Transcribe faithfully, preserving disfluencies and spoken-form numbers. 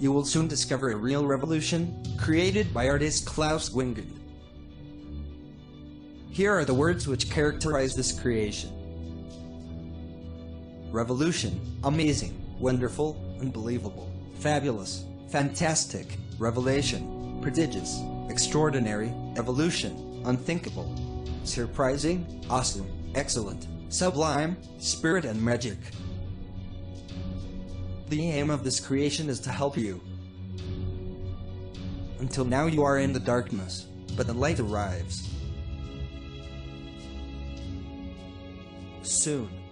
you will soon discover a real revolution created by artist Klaus Guingand. Here are the words which characterize this creation. Revolution, amazing, wonderful, unbelievable, fabulous, fantastic, revelation, prodigious, extraordinary, evolution, unthinkable, surprising, awesome, excellent, sublime, spirit and magic. The aim of this creation is to help you. Until now you are in the darkness, but the light arrives soon.